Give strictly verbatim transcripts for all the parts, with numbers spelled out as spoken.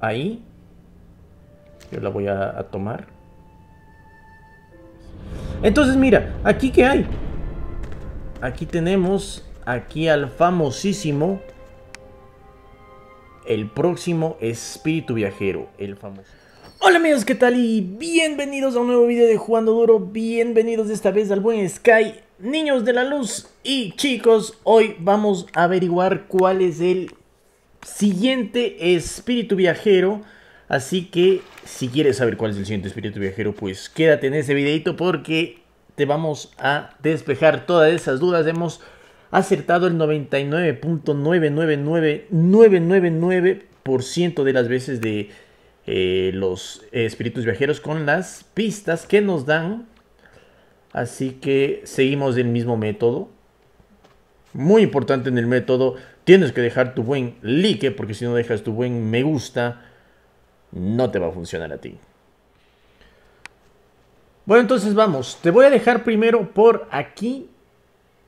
ahí. Yo la voy a, a tomar. Entonces mira, aquí que hay. Aquí tenemos aquí al famosísimo, el próximo Espíritu Viajero, el famoso. Hola amigos, ¿qué tal? Y bienvenidos a un nuevo video de Jugando Duro. Bienvenidos esta vez al Buen Sky, Niños de la Luz. Y chicos, hoy vamos a averiguar cuál es el siguiente Espíritu Viajero. Así que si quieres saber cuál es el siguiente Espíritu Viajero, pues quédate en este videito porque te vamos a despejar todas esas dudas. Hemos acertado el noventa y nueve punto nueve nueve nueve nueve nueve nueve nueve por ciento de las veces de eh, los Espíritus Viajeros con las pistas que nos dan. Así que seguimos el mismo método. Muy importante en el método, tienes que dejar tu buen like porque si no dejas tu buen me gusta, no te va a funcionar a ti. Bueno, entonces vamos. Te voy a dejar primero por aquí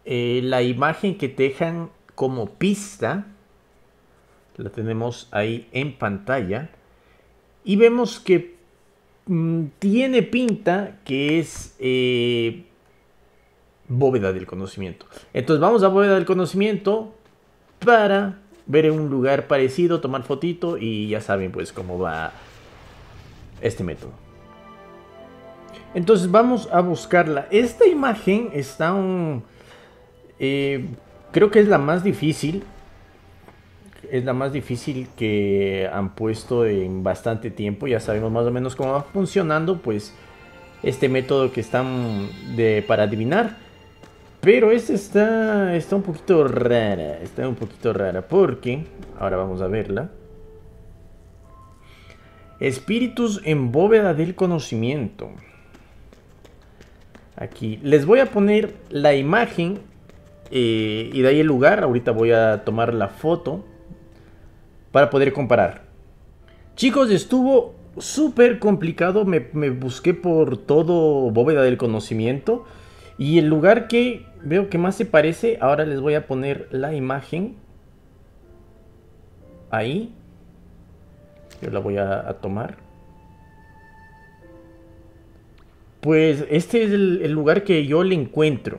eh, la imagen que te dejan como pista. La tenemos ahí en pantalla. Y vemos que mmm, tiene pinta que es eh, Bóveda del Conocimiento. Entonces vamos a Bóveda del Conocimiento para ver en un lugar parecido, tomar fotito y ya saben pues cómo va este método. Entonces vamos a buscarla. Esta imagen está un... Eh, creo que es la más difícil. Es la más difícil que han puesto en bastante tiempo. Ya sabemos más o menos cómo va funcionando pues este método que están de, para adivinar. Pero esta está, está un poquito rara, está un poquito rara porque, ahora vamos a verla. Espíritus en Bóveda del Conocimiento. Aquí, les voy a poner la imagen eh, y de ahí el lugar, ahorita voy a tomar la foto para poder comparar. Chicos, estuvo súper complicado, me, me busqué por todo Bóveda del Conocimiento. Y el lugar que veo que más se parece, ahora les voy a poner la imagen. Ahí. Yo la voy a, a tomar. Pues este es el, el lugar que yo le encuentro.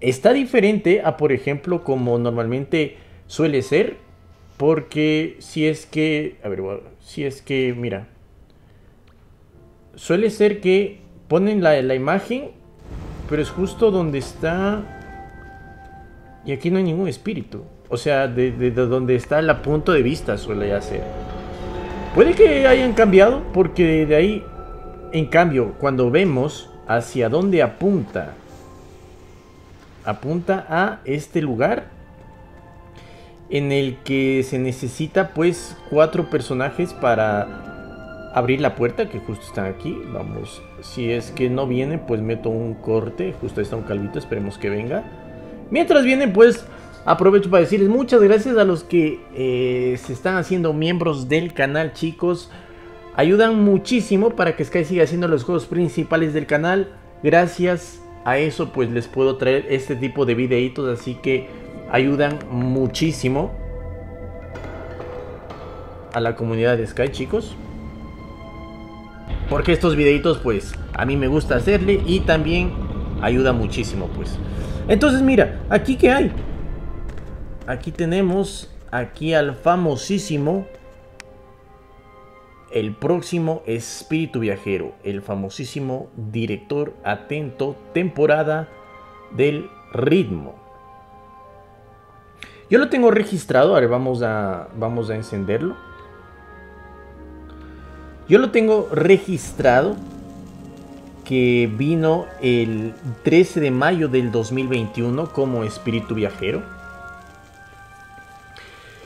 Está diferente a, por ejemplo, como normalmente suele ser. Porque si es que... A ver, si es que, mira. Suele ser que ponen la, la imagen... Pero es justo donde está... Y aquí no hay ningún espíritu. O sea, de, de, de donde está la punto de vista suele hacer. Puede que hayan cambiado, porque de ahí... En cambio, cuando vemos hacia dónde apunta... Apunta a este lugar. En el que se necesita, pues, cuatro personajes para... abrir la puerta, que justo están aquí. Vamos, si es que no viene, pues meto un corte. Justo ahí está un calvito, esperemos que venga. Mientras viene, pues aprovecho para decirles muchas gracias a los que eh, se están haciendo miembros del canal, chicos. Ayudan muchísimo para que Sky siga haciendo los juegos principales del canal. Gracias a eso, pues les puedo traer este tipo de videitos, así que ayudan muchísimo a la comunidad de Sky, chicos. Porque estos videitos pues a mí me gusta hacerle y también ayuda muchísimo pues. Entonces mira, aquí que hay. Aquí tenemos aquí al famosísimo, el próximo Espíritu Viajero, el famosísimo director atento, temporada del ritmo. Yo lo tengo registrado, ahora vamos a, vamos a encenderlo. Yo lo tengo registrado que vino el trece de mayo del dos mil veintiuno como Espíritu Viajero.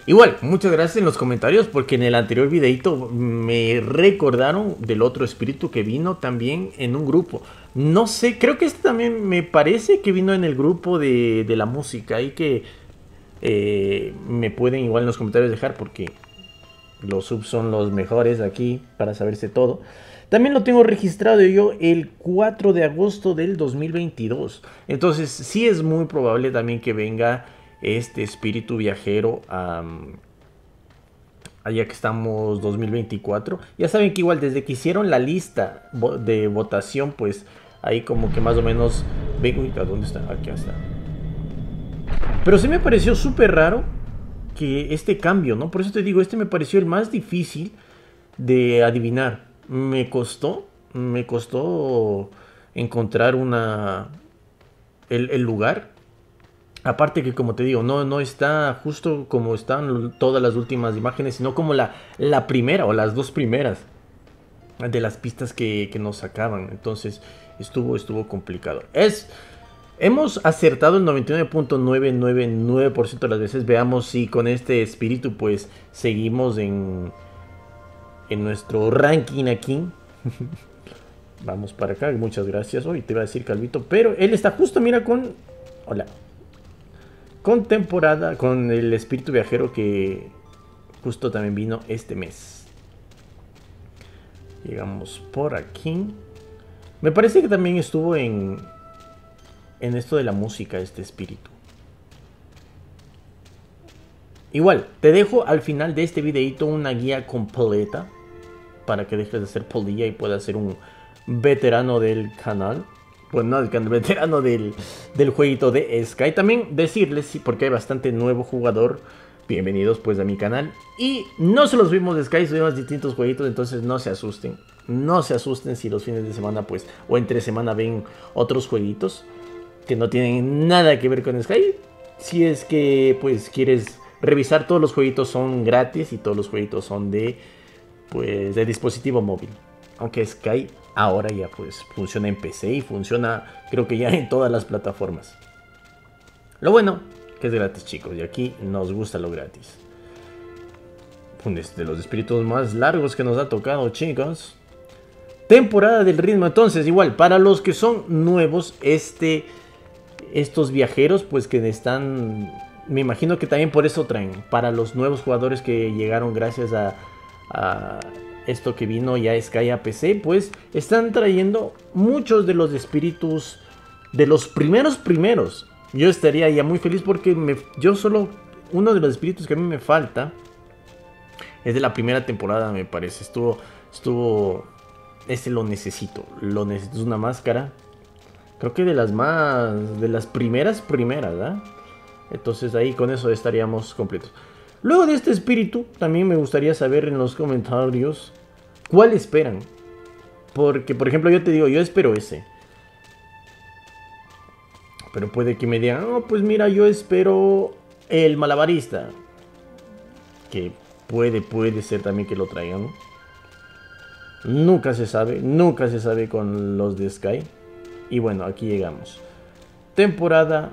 Igual, muchas gracias en los comentarios porque en el anterior videito me recordaron del otro espíritu que vino también en un grupo. No sé, creo que este también me parece que vino en el grupo de, de la música y que eh, me pueden igual en los comentarios dejar porque... Los subs son los mejores aquí para saberse todo. También lo tengo registrado yo el cuatro de agosto del dos mil veintidós. Entonces sí es muy probable también que venga este espíritu viajero a, allá que estamos dos mil veinticuatro. Ya saben que igual desde que hicieron la lista de votación, pues ahí como que más o menos... Uy, ¿dónde está? Aquí está. Pero sí me pareció súper raro que este cambio, ¿no? Por eso te digo, este me pareció el más difícil de adivinar. Me costó, me costó encontrar una... El, el lugar. Aparte que, como te digo, no, no está justo como están todas las últimas imágenes, sino como la, la primera o las dos primeras de las pistas que, que nos sacaban. Entonces estuvo, estuvo complicado. Es, hemos acertado el noventa y nueve punto novecientos noventa y nueve por ciento de las veces. Veamos si con este espíritu pues seguimos en, en nuestro ranking aquí. Vamos para acá, muchas gracias. Hoy te iba a decir Calvito, pero él está justo, mira, con... Hola. Con temporada, con el espíritu viajero que justo también vino este mes. Llegamos por aquí. Me parece que también estuvo en... En esto de la música, este espíritu. Igual, te dejo al final de este videito una guía completa para que dejes de ser polilla y puedas ser un... veterano del canal. Pues no, el veterano del, del jueguito de Sky. También decirles, porque hay bastante nuevo jugador, bienvenidos pues a mi canal. Y no se los vimos de Sky, subimos distintos jueguitos, entonces no se asusten. No se asusten si los fines de semana pues, o entre semana ven otros jueguitos que no tienen nada que ver con Sky. Si es que pues quieres revisar, todos los jueguitos son gratis y todos los jueguitos son de, pues, de dispositivo móvil. Aunque Sky ahora ya pues funciona en P C y funciona, creo que ya en todas las plataformas. Lo bueno que es gratis, chicos, y aquí nos gusta lo gratis. Uno de los espíritus más largos que nos ha tocado, chicos. Temporada del ritmo. Entonces, igual, para los que son nuevos, este, estos viajeros pues que están... Me imagino que también por eso traen, para los nuevos jugadores que llegaron gracias a... a esto que vino ya Sky a P C, pues están trayendo muchos de los espíritus de los primeros primeros. Yo estaría ya muy feliz porque me, yo solo, uno de los espíritus que a mí me falta es de la primera temporada, me parece. Estuvo, estuvo, este lo necesito, lo necesito, es una máscara. Creo que de las más, de las primeras primeras, ¿verdad? Entonces ahí con eso estaríamos completos. Luego de este espíritu, también me gustaría saber en los comentarios cuál esperan. Porque, por ejemplo, yo te digo, yo espero ese. Pero puede que me digan, oh, pues mira, yo espero el malabarista. Que puede, puede ser también que lo traigan. Nunca se sabe, nunca se sabe con los de Sky. Y bueno, aquí llegamos. Temporada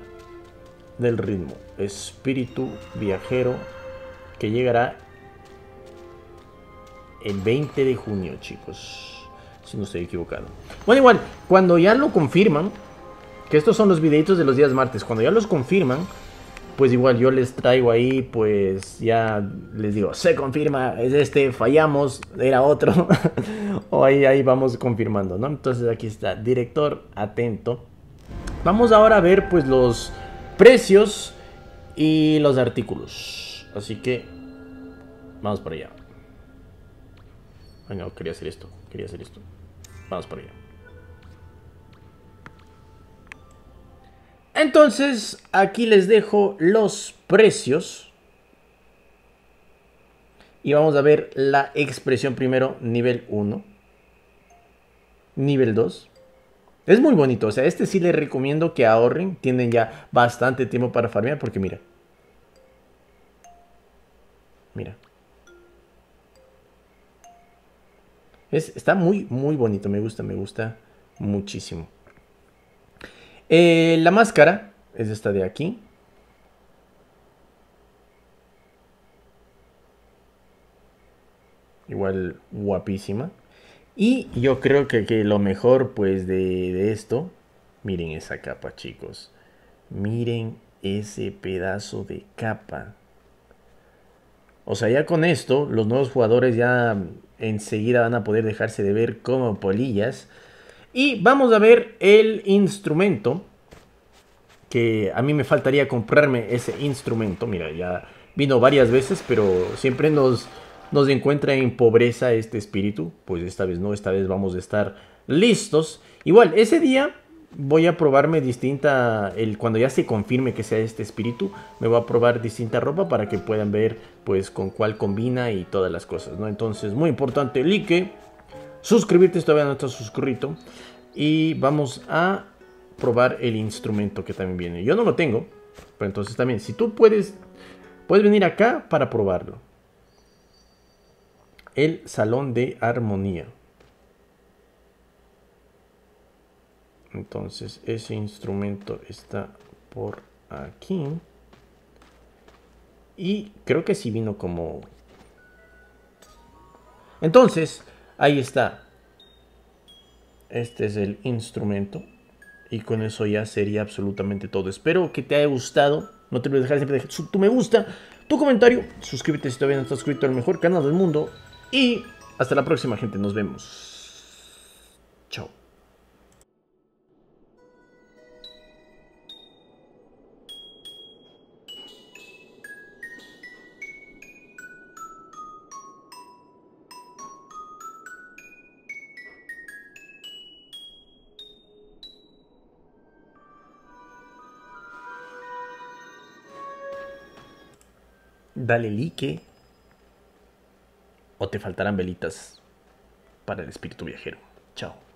del ritmo. Espíritu viajero. Que llegará el veinte de junio, chicos, si no estoy equivocado. Bueno, igual, cuando ya lo confirman, que estos son los videitos de los días martes, cuando ya los confirman, pues igual yo les traigo ahí, pues ya les digo, se confirma, es este, fallamos, era otro. O ahí, ahí vamos confirmando, ¿no? Entonces aquí está, director, atento. Vamos ahora a ver, pues, los precios y los artículos. Así que vamos para allá. Ay, no, quería hacer esto, quería hacer esto. Vamos para allá. Entonces, aquí les dejo los precios. Y vamos a ver la expresión primero, nivel uno. Nivel dos. Es muy bonito, o sea, este sí les recomiendo que ahorren. Tienen ya bastante tiempo para farmear porque mira. Mira. Es, está muy, muy bonito. Me gusta, me gusta muchísimo. Eh, la máscara es esta de aquí. Igual guapísima. Y yo creo que, que lo mejor pues de, de esto... Miren esa capa, chicos. Miren ese pedazo de capa. O sea, ya con esto, los nuevos jugadores ya enseguida van a poder dejarse de ver como polillas. Y vamos a ver el instrumento. Que a mí me faltaría comprarme ese instrumento. Mira, ya vino varias veces, pero siempre nos, donde encuentra en pobreza este espíritu. Pues esta vez no, esta vez vamos a estar listos. Igual, ese día voy a probarme distinta, el, cuando ya se confirme que sea este espíritu, me voy a probar distinta ropa para que puedan ver pues con cuál combina y todas las cosas, ¿no? Entonces, muy importante, like, suscribirte si todavía no estás suscrito. Y vamos a probar el instrumento que también viene. Yo no lo tengo, pero entonces también, si tú puedes, puedes venir acá para probarlo. El Salón de Armonía. Entonces, ese instrumento está por aquí. Y creo que sí vino como... Entonces, ahí está. Este es el instrumento. Y con eso ya sería absolutamente todo. Espero que te haya gustado. No te olvides de dejar siempre de tu me gusta, tu comentario. Suscríbete si todavía no estás suscrito al mejor canal del mundo. Y hasta la próxima, gente. Nos vemos. Chao. Dale like o te faltarán velitas para el espíritu viajero. Chao.